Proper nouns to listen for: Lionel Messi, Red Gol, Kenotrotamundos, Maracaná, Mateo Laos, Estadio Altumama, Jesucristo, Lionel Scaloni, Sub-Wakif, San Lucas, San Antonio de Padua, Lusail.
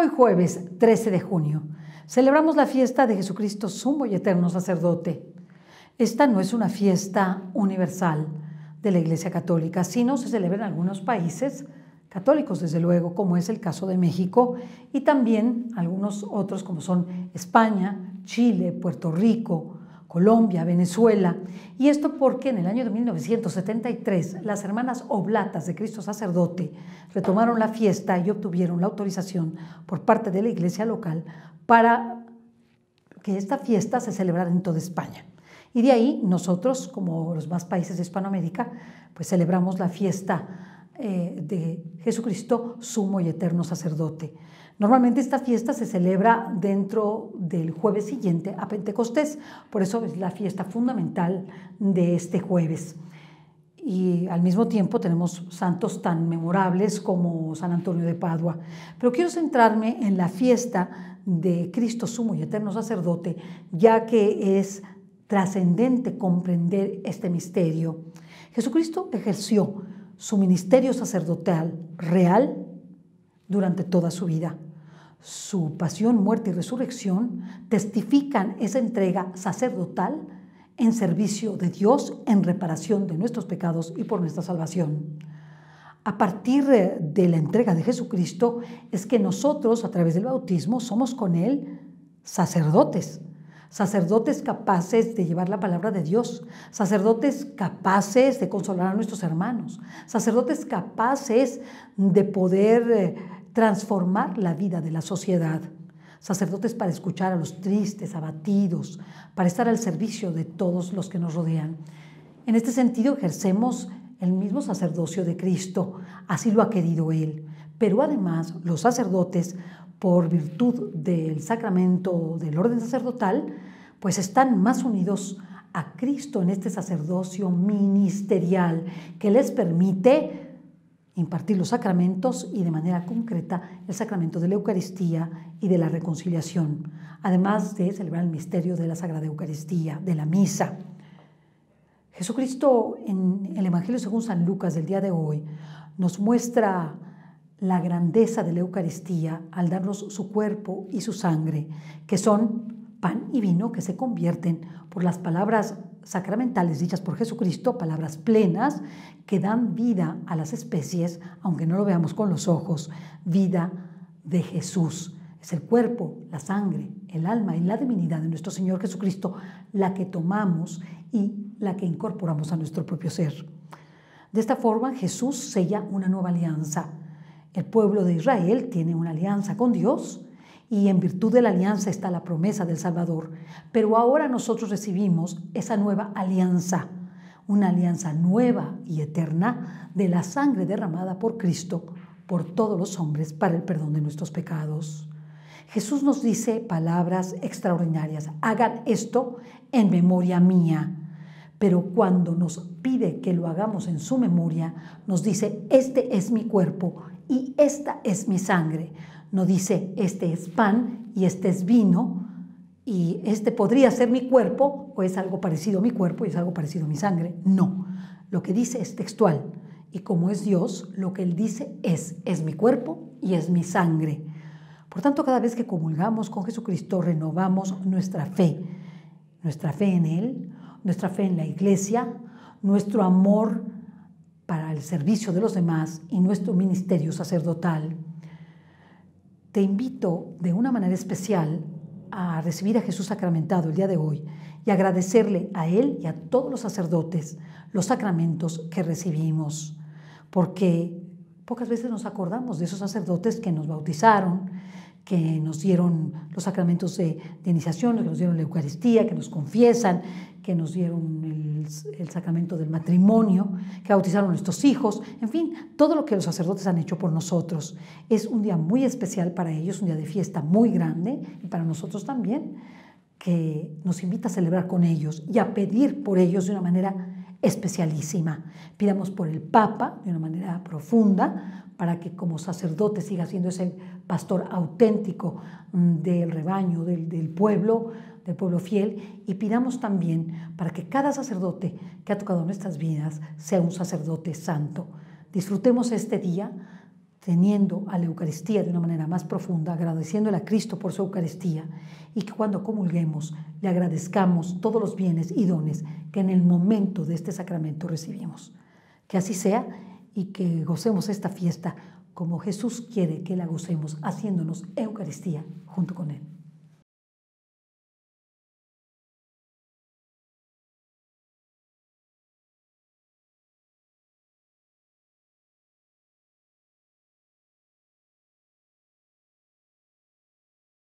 Hoy jueves 13 de junio celebramos la fiesta de Jesucristo, sumo y eterno sacerdote. Esta no es una fiesta universal de la Iglesia Católica, sino se celebra en algunos países católicos, desde luego, como es el caso de México, y también algunos otros como son España, Chile, Puerto Rico, Colombia, Venezuela. Y esto porque en el año de 1973 las hermanas oblatas de Cristo sacerdote retomaron la fiesta y obtuvieron la autorización por parte de la iglesia local para que esta fiesta se celebrara en toda España. Y de ahí nosotros, como los más países de Hispanoamérica, pues celebramos la fiesta de Jesucristo, sumo y eterno sacerdote. Normalmente esta fiesta se celebra dentro del jueves siguiente a Pentecostés, por eso es la fiesta fundamental de este jueves. Y al mismo tiempo tenemos santos tan memorables como San Antonio de Padua. Pero quiero centrarme en la fiesta de Cristo, sumo y eterno sacerdote, ya que es trascendente comprender este misterio. Jesucristo ejerció su ministerio sacerdotal real durante toda su vida. Su pasión, muerte y resurrección testifican esa entrega sacerdotal en servicio de Dios, en reparación de nuestros pecados y por nuestra salvación. A partir de la entrega de Jesucristo es que nosotros, a través del bautismo, somos con Él sacerdotes. Sacerdotes capaces de llevar la palabra de Dios, sacerdotes capaces de consolar a nuestros hermanos, sacerdotes capaces de poder transformar la vida de la sociedad, sacerdotes para escuchar a los tristes, abatidos, para estar al servicio de todos los que nos rodean. En este sentido ejercemos el mismo sacerdocio de Cristo, así lo ha querido Él. Pero además los sacerdotes, por virtud del sacramento del orden sacerdotal, pues están más unidos a Cristo en este sacerdocio ministerial que les permite impartir los sacramentos y de manera concreta el sacramento de la Eucaristía y de la reconciliación, además de celebrar el misterio de la Sagrada Eucaristía, de la Misa. Jesucristo, en el Evangelio según San Lucas del día de hoy, nos muestra la grandeza de la Eucaristía al darnos su cuerpo y su sangre, que son pan y vino que se convierten por las palabras sacramentales dichas por Jesucristo, palabras plenas que dan vida a las especies, aunque no lo veamos con los ojos, vida de Jesús. Es el cuerpo, la sangre, el alma y la divinidad de nuestro Señor Jesucristo la que tomamos y la que incorporamos a nuestro propio ser. De esta forma Jesús sella una nueva alianza. El pueblo de Israel tiene una alianza con Dios y en virtud de la alianza está la promesa del Salvador. Pero ahora nosotros recibimos esa nueva alianza, una alianza nueva y eterna de la sangre derramada por Cristo por todos los hombres para el perdón de nuestros pecados. Jesús nos dice palabras extraordinarias: hagan esto en memoria mía. Pero cuando nos pide que lo hagamos en su memoria, nos dice: este es mi cuerpo y esta es mi sangre. No dice: este es pan y este es vino y este podría ser mi cuerpo o es algo parecido a mi cuerpo y es algo parecido a mi sangre. No, lo que dice es textual y como es Dios, lo que Él dice es mi cuerpo y es mi sangre. Por tanto, cada vez que comulgamos con Jesucristo, renovamos nuestra fe en Él, nuestra fe en la Iglesia, nuestro amor para el servicio de los demás y nuestro ministerio sacerdotal. Te invito de una manera especial a recibir a Jesús sacramentado el día de hoy y agradecerle a Él y a todos los sacerdotes los sacramentos que recibimos, porque pocas veces nos acordamos de esos sacerdotes que nos bautizaron, que nos dieron los sacramentos de iniciación, que nos dieron la Eucaristía, que nos confiesan, que nos dieron el sacramento del matrimonio, que bautizaron a nuestros hijos, en fin, todo lo que los sacerdotes han hecho por nosotros. Es un día muy especial para ellos, un día de fiesta muy grande, y para nosotros también, que nos invita a celebrar con ellos y a pedir por ellos de una manera especialísima. Pidamos por el Papa de una manera profunda, para que como sacerdote siga siendo ese pastor auténtico del rebaño, del pueblo fiel, y pidamos también para que cada sacerdote que ha tocado nuestras vidas sea un sacerdote santo. Disfrutemos este día teniendo a la Eucaristía de una manera más profunda, agradeciéndole a Cristo por su Eucaristía, y que cuando comulguemos le agradezcamos todos los bienes y dones que en el momento de este sacramento recibimos. Que así sea y que gocemos esta fiesta como Jesús quiere que la gocemos, haciéndonos Eucaristía junto con Él.